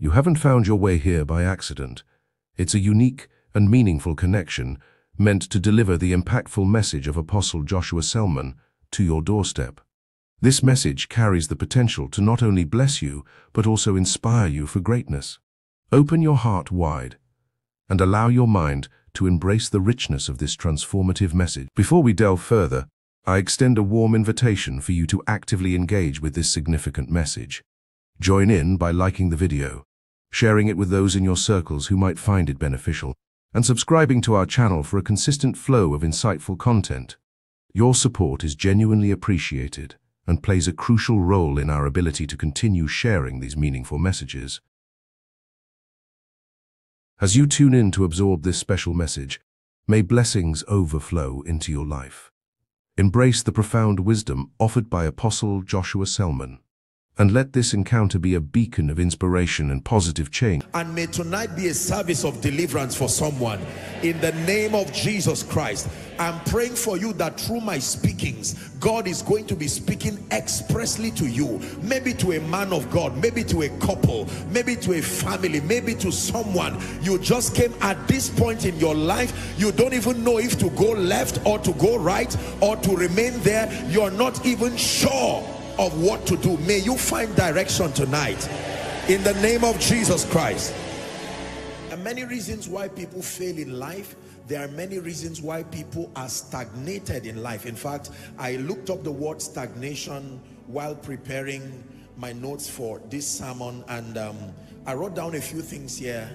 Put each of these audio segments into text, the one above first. You haven't found your way here by accident. It's a unique and meaningful connection meant to deliver the impactful message of Apostle Joshua Selman to your doorstep. This message carries the potential to not only bless you, but also inspire you for greatness. Open your heart wide and allow your mind to embrace the richness of this transformative message. Before we delve further, I extend a warm invitation for you to actively engage with this significant message. Join in by liking the video, sharing it with those in your circles who might find it beneficial, and subscribing to our channel for a consistent flow of insightful content. Your support is genuinely appreciated and plays a crucial role in our ability to continue sharing these meaningful messages. As you tune in to absorb this special message, may blessings overflow into your life. Embrace the profound wisdom offered by Apostle Joshua Selman, and let this encounter be a beacon of inspiration and positive change. And may tonight be a service of deliverance for someone. In the name of Jesus Christ, I'm praying for you that through my speakings, God is going to be speaking expressly to you. Maybe to a man of God, maybe to a couple, maybe to a family, maybe to someone. You just came at this point in your life. You don't even know if to go left or to go right or to remain there. You're not even sure of what to do. May you find direction tonight in the name of Jesus Christ. There are many reasons why people fail in life. There are many reasons why people are stagnated in life. In fact, I looked up the word stagnation while preparing my notes for this sermon, and I wrote down a few things here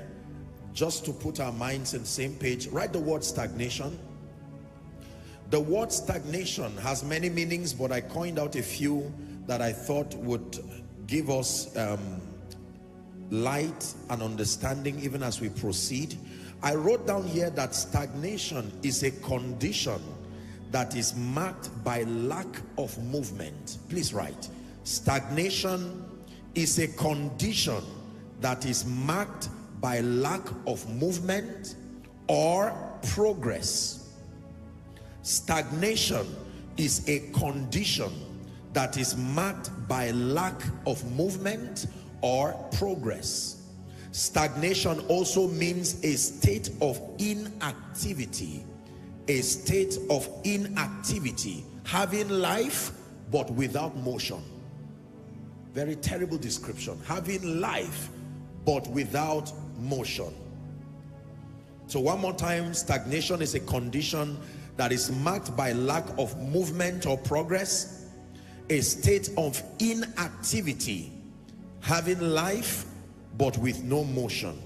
just to put our minds on the same page. Write the word stagnation. The word stagnation has many meanings, but I coined out a few that I thought would give us light and understanding even as we proceed. I wrote down here that stagnation is a condition that is marked by lack of movement. Please write, stagnation is a condition that is marked by lack of movement or progress. Stagnation is a condition that is marked by lack of movement or progress. Stagnation also means a state of inactivity. A state of inactivity, having life but without motion. Very terrible description, having life but without motion. So one more time, stagnation is a condition that is marked by lack of movement or progress, a state of inactivity, having life but with no motion.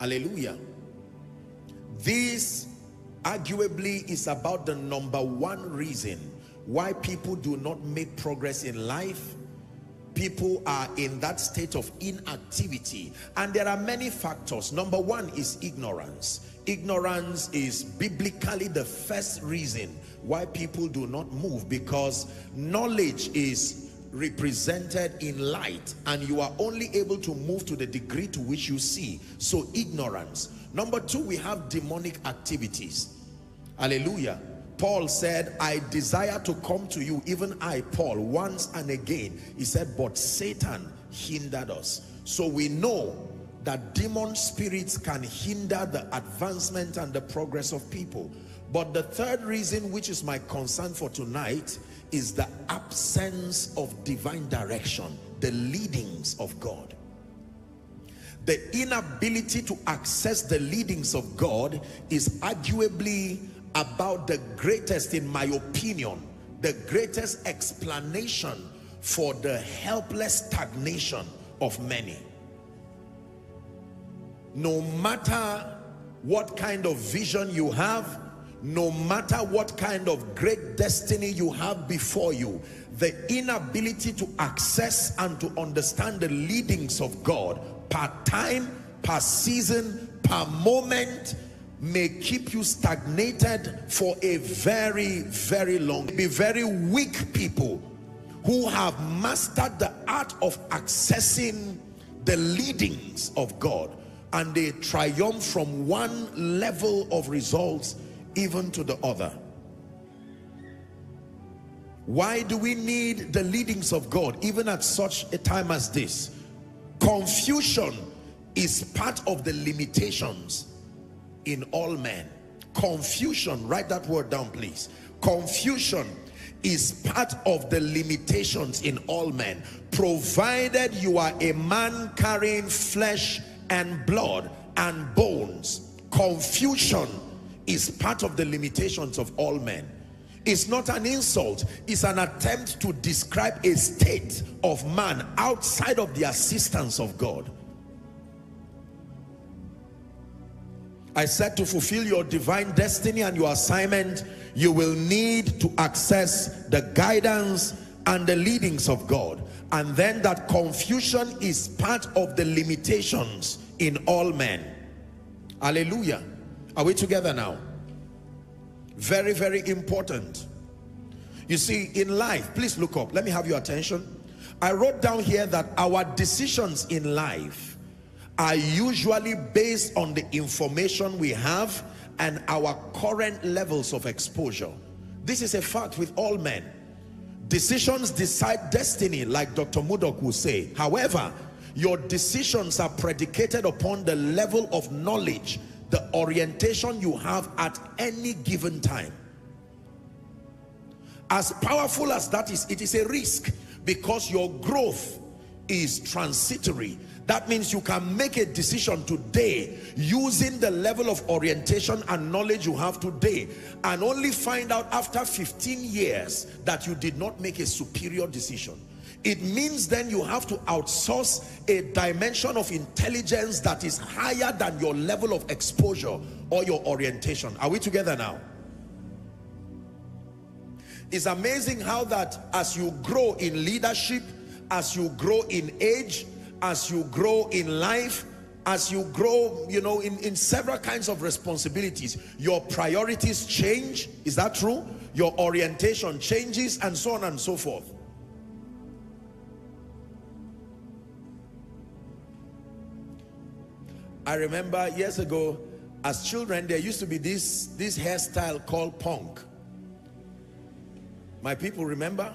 Hallelujah. This arguably is about the #1 reason why people do not make progress in life. People are in that state of inactivity, and there are many factors. #1 is ignorance. Ignorance is biblically the first reason why people do not move, because knowledge is represented in light, and you are only able to move to the degree to which you see. So ignorance. #2, we have demonic activities. Hallelujah. Paul said, I desire to come to you, even I, Paul, once and again. He said, but Satan hindered us. So we know that demon spirits can hinder the advancement and the progress of people. But the third reason, which is my concern for tonight, is the absence of divine direction, the leadings of God. The inability to access the leadings of God is arguably about the greatest, in my opinion, the greatest explanation for the helpless stagnation of many. No matter what kind of vision you have, no matter what kind of great destiny you have before you, the inability to access and to understand the leadings of God per time, per season, per moment, may keep you stagnated for a very, very long time. Be very weak people who have mastered the art of accessing the leadings of God, and they triumph from one level of results even to the other. Why do we need the leadings of God even at such a time as this? Confusion is part of the limitations in all men. Confusion, write that word down please. Confusion is part of the limitations in all men, provided you are a man carrying flesh and blood and bones. Confusion is part of the limitations of all men. It's not an insult, it's an attempt to describe a state of man outside of the assistance of God. I said to fulfill your divine destiny and your assignment, you will need to access the guidance and the leadings of God. And then that confusion is part of the limitations in all men. Hallelujah. Are we together now? Very, very important. You see, in life, please look up. Let me have your attention. I wrote down here that our decisions in life are usually based on the information we have and our current levels of exposure. This is a fact with all men. Decisions decide destiny, like Dr. Mudok will say. However, your decisions are predicated upon the level of knowledge, the orientation you have at any given time. As powerful as that is, it is a risk because your growth is transitory. That means you can make a decision today using the level of orientation and knowledge you have today and only find out after 15 years that you did not make a superior decision. It means then you have to outsource a dimension of intelligence that is higher than your level of exposure or your orientation. Are we together now? It's amazing how that as you grow in leadership, as you grow in age, as you grow in life, as you grow, you know, in several kinds of responsibilities, your priorities change. Is that true? Your orientation changes and so on and so forth. I remember years ago, as children, there used to be this hairstyle called punk. My people remember?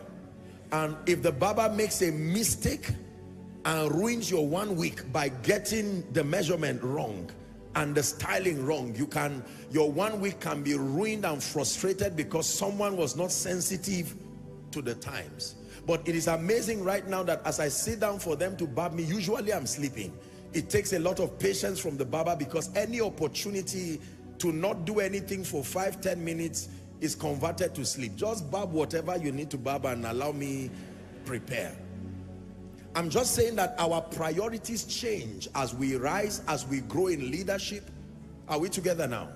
And if the barber makes a mistake and ruins your 1 week by getting the measurement wrong and the styling wrong, your 1 week can be ruined and frustrated because someone was not sensitive to the times. But it is amazing right now that as I sit down for them to barb me, usually I'm sleeping. It takes a lot of patience from the barber because any opportunity to not do anything for 5-10 minutes is converted to sleep. Just barb whatever you need to barb and allow me prepare. I'm just saying that our priorities change as we rise, as we grow in leadership. Are we together now?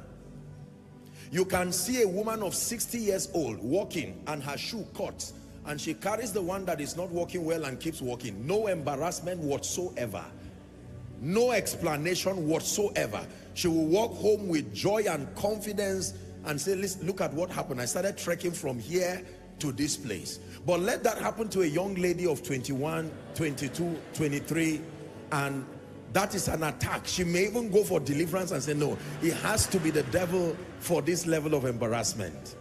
You can see a woman of 60 years old walking and her shoe cuts and she carries the one that is not walking well and keeps walking. No embarrassment whatsoever. No explanation whatsoever. She will walk home with joy and confidence and say, listen, look at what happened. I started trekking from here to this place. But let that happen to a young lady of 21, 22, 23, and that is an attack. She may even go for deliverance and say, no, it has to be the devil for this level of embarrassment.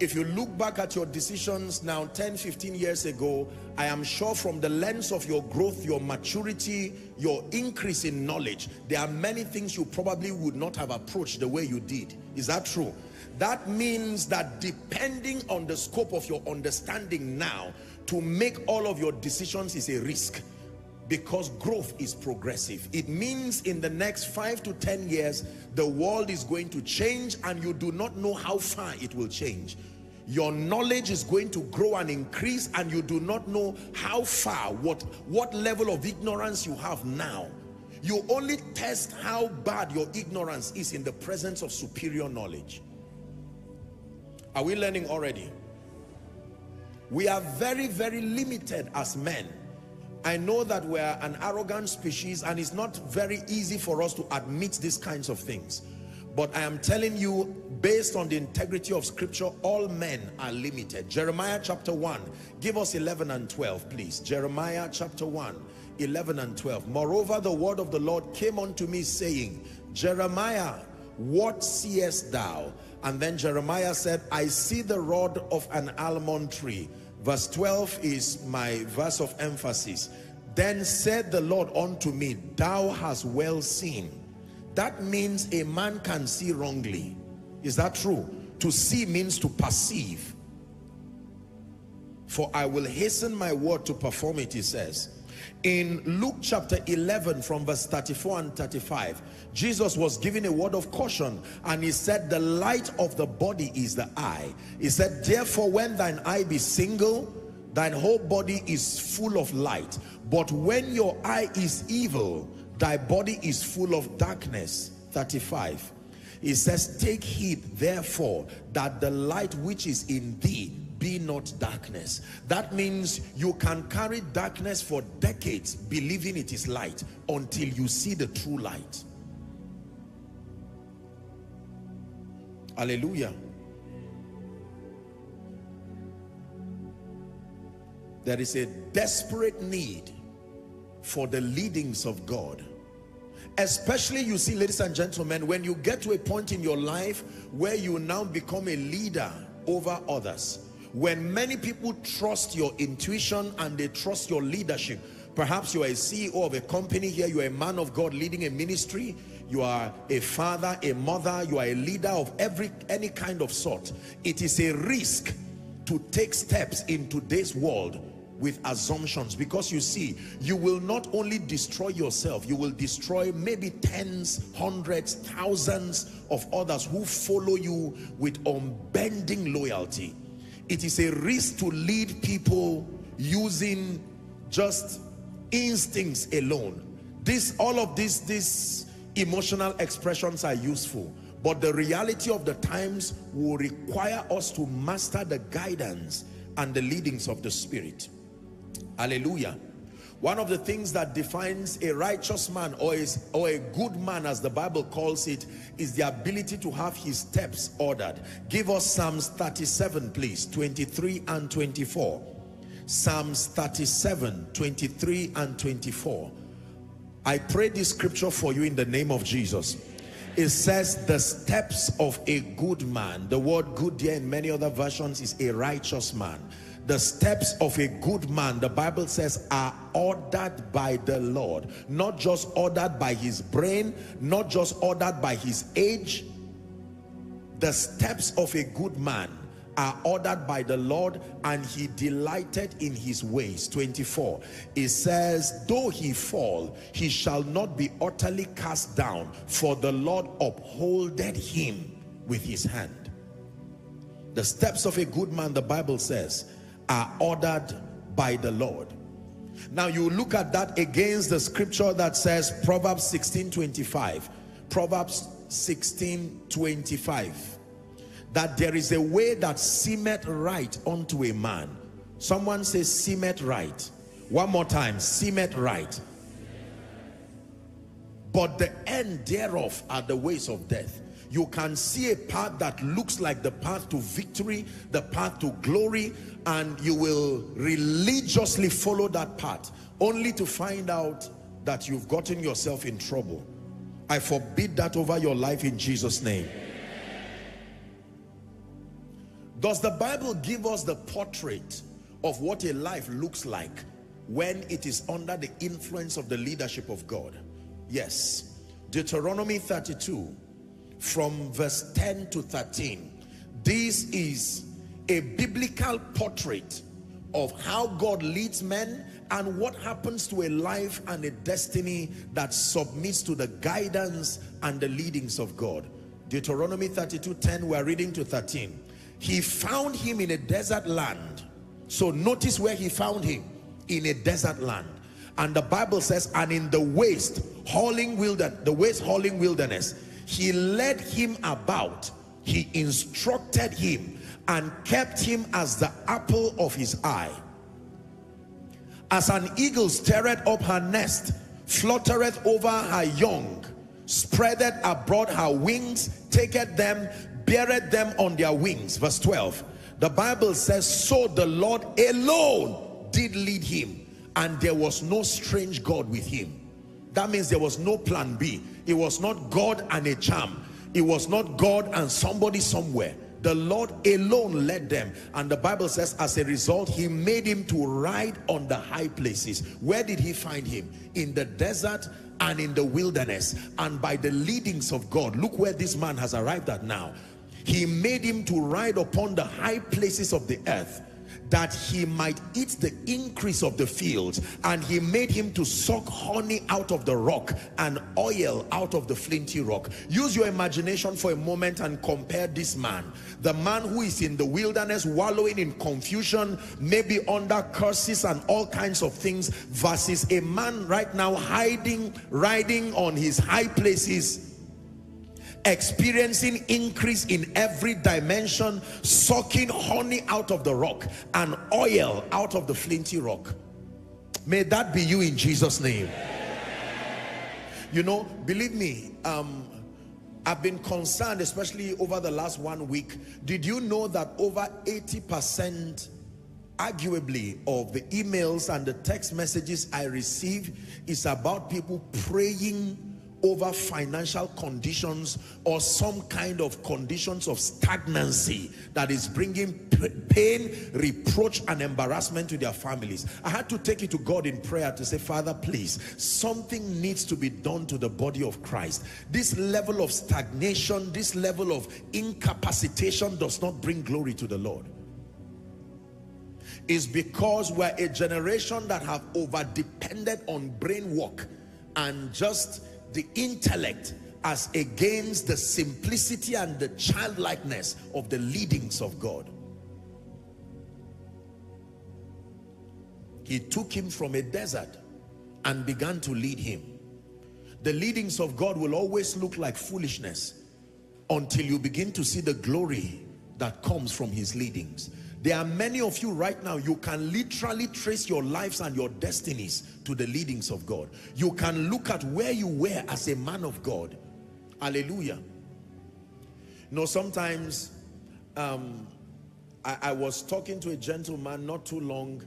If you look back at your decisions now 10-15 years ago, I am sure from the lens of your growth, your maturity, your increase in knowledge, there are many things you probably would not have approached the way you did. Is that true? That means that depending on the scope of your understanding now, to make all of your decisions is a risk because growth is progressive. It means in the next 5 to 10 years, the world is going to change and you do not know how far it will change. Your knowledge is going to grow and increase and you do not know how far, what level of ignorance you have now. You only test how bad your ignorance is in the presence of superior knowledge. Are we learning already? We are very, very limited as men. I know that we're an arrogant species and it's not very easy for us to admit these kinds of things. But I am telling you, based on the integrity of scripture, all men are limited. Jeremiah chapter 1, give us 11 and 12, please. Jeremiah chapter 1, 11 and 12. Moreover, the word of the Lord came unto me saying, Jeremiah, what seest thou? And then Jeremiah said, I see the rod of an almond tree. Verse 12 is my verse of emphasis. Then said the Lord unto me, thou hast well seen. That means a man can see wrongly. Is that true? To see means to perceive. For I will hasten my word to perform it, he says. In Luke chapter 11 from verse 34 and 35, Jesus was giving a word of caution, and he said, the light of the body is the eye. He said, therefore, when thine eye be single, thine whole body is full of light. But when your eye is evil, thy body is full of darkness. 35. He says, take heed, therefore, that the light which is in thee be not darkness. That means you can carry darkness for decades believing it is light until you see the true light. Hallelujah. There is a desperate need for the leadings of God. Especially, you see, ladies and gentlemen, when you get to a point in your life where you now become a leader over others. When many people trust your intuition and they trust your leadership, perhaps you are a CEO of a company here, you are a man of God leading a ministry, you are a father, a mother, you are a leader of any kind of sort. It is a risk to take steps in today's world with assumptions, because you see, you will not only destroy yourself, you will destroy maybe tens, hundreds, thousands of others who follow you with unbending loyalty. It is a risk to lead people using just instincts alone. All of these emotional expressions are useful, but the reality of the times will require us to master the guidance and the leadings of the Spirit. Hallelujah. One of the things that defines a righteous man or a good man, as the Bible calls it, is the ability to have his steps ordered. Give us Psalms 37, please, 23 and 24. Psalms 37, 23 and 24. I pray this scripture for you in the name of Jesus. It says, the steps of a good man. The word good here in many other versions is a righteous man. The steps of a good man, the Bible says, are ordered by the Lord. Not just ordered by his brain, not just ordered by his age. The steps of a good man are ordered by the Lord, and he delighted in his ways. 24, it says, though he fall, he shall not be utterly cast down, for the Lord upholdeth him with his hand. The steps of a good man, the Bible says, are ordered by the Lord. Now you look at that against the scripture that says Proverbs 16:25. Proverbs 16:25. That there is a way that seemeth right unto a man. Someone says seemeth right. One more time, seemeth right. But the end thereof are the ways of death. You can see a path that looks like the path to victory, the path to glory, and you will religiously follow that path, only to find out that you've gotten yourself in trouble. I forbid that over your life in Jesus' name. Does the Bible give us the portrait of what a life looks like when it is under the influence of the leadership of God? Yes. Deuteronomy 32. From verse 10 to 13, this is a biblical portrait of how God leads men and what happens to a life and a destiny that submits to the guidance and the leadings of God. Deuteronomy 32:10, we are reading to 13. He found him in a desert land. So notice where he found him, in a desert land. And the Bible says, and in the waste hauling wilderness, he led him about, he instructed him, and kept him as the apple of his eye. As an eagle stirreth up her nest, fluttereth over her young, spreadeth abroad her wings, taketh them, beareth them on their wings. Verse 12, the Bible says, so the Lord alone did lead him, and there was no strange God with him. That means there was no plan B. It was not God and a charm. It was not God and somebody somewhere. The Lord alone led them. And the Bible says, as a result, he made him to ride on the high places. Where did he find him? In the desert and in the wilderness. And by the leadings of God, look where this man has arrived at now. He made him to ride upon the high places of the earth, that he might eat the increase of the fields. And he made him to suck honey out of the rock and oil out of the flinty rock. Use your imagination for a moment and compare this man, the man who is in the wilderness wallowing in confusion, maybe under curses and all kinds of things, versus a man right now riding on his high places, experiencing increase in every dimension, sucking honey out of the rock and oil out of the flinty rock. May that be you in Jesus' name. You know, believe me, I've been concerned, especially over the last 1 week. Did you know that over 80% arguably of the emails and the text messages I receive is about people praying over financial conditions or some kind of conditions of stagnancy that is bringing pain, reproach, and embarrassment to their families? I had to take it to God in prayer to say, Father, please, something needs to be done to the body of Christ. This level of stagnation, this level of incapacitation does not bring glory to the Lord. It's because we're a generation that have over-depended on brain work and just the intellect as against the simplicity and the childlikeness of the leadings of God. He took him from a desert and began to lead him. The leadings of God will always look like foolishness until you begin to see the glory that comes from his leadings. There are many of you right now, you can literally trace your lives and your destinies to the leadings of God. You can look at where you were as a man of God. Hallelujah. You know, sometimes I was talking to a gentleman not too long,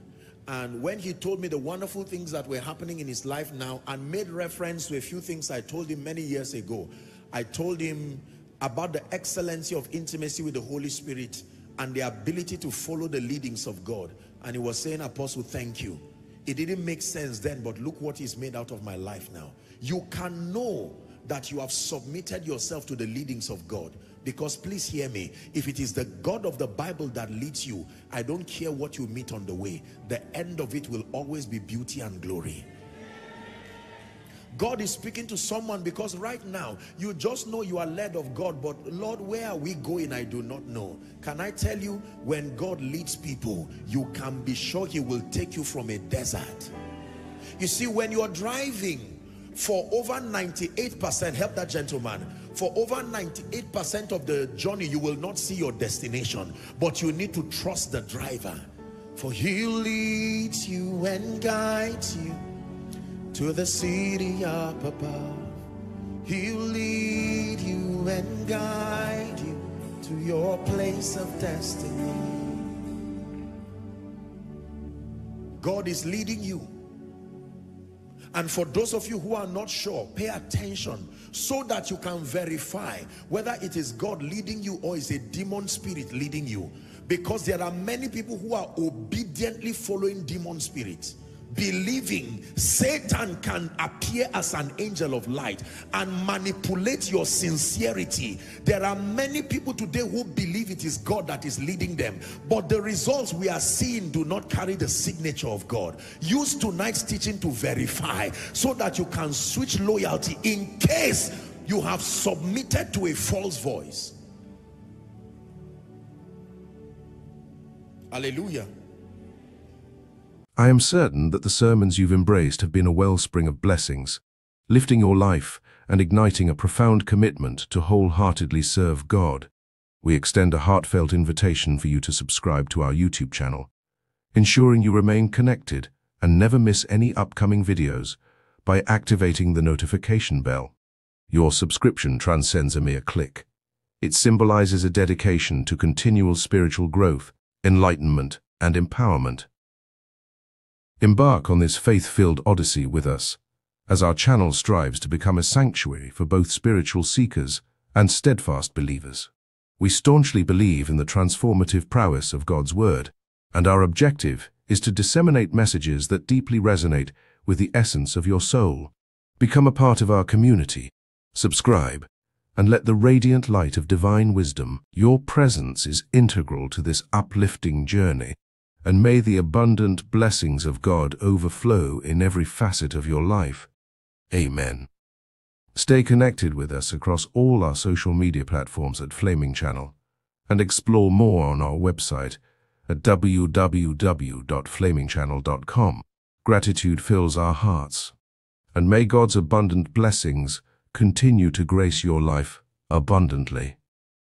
and when he told me the wonderful things that were happening in his life now and made reference to a few things I told him many years ago, I told him about the excellency of intimacy with the Holy Spirit and the ability to follow the leadings of God. And he was saying, Apostle, thank you. It didn't make sense then, but look what is made out of my life now. You can know that you have submitted yourself to the leadings of God, because please hear me, if it is the God of the Bible that leads you, I don't care what you meet on the way, the end of it will always be beauty and glory. God is speaking to someone, because right now you just know you are led of God, but Lord, where are we going? I do not know. Can I tell you, when God leads people, you can be sure he will take you from a desert. You see, when you are driving for over 98%, help that gentleman, for over 98% of the journey, you will not see your destination, but you need to trust the driver, for he leads you and guides you to the city up above. He'll lead you and guide you to your place of destiny. God is leading you. And for those of you who are not sure, pay attention so that you can verify whether it is God leading you or is a demon spirit leading you. Because there are many people who are obediently following demon spirits, believing Satan can appear as an angel of light and manipulate your sincerity. There are many people today who believe it is God that is leading them, but the results we are seeing do not carry the signature of God. Use tonight's teaching to verify so that you can switch loyalty in case you have submitted to a false voice. Hallelujah. I am certain that the sermons you've embraced have been a wellspring of blessings, lifting your life and igniting a profound commitment to wholeheartedly serve God. We extend a heartfelt invitation for you to subscribe to our YouTube channel, ensuring you remain connected and never miss any upcoming videos by activating the notification bell. Your subscription transcends a mere click. It symbolizes a dedication to continual spiritual growth, enlightenment, and empowerment. Embark on this faith-filled odyssey with us, as our channel strives to become a sanctuary for both spiritual seekers and steadfast believers. We staunchly believe in the transformative prowess of God's Word, and our objective is to disseminate messages that deeply resonate with the essence of your soul. Become a part of our community, subscribe, and let the radiant light of divine wisdom. Your presence is integral to this uplifting journey, and may the abundant blessings of God overflow in every facet of your life. Amen. Stay connected with us across all our social media platforms at Flaming Channel, and explore more on our website at www.flamingchannel.com. Gratitude fills our hearts, and may God's abundant blessings continue to grace your life abundantly.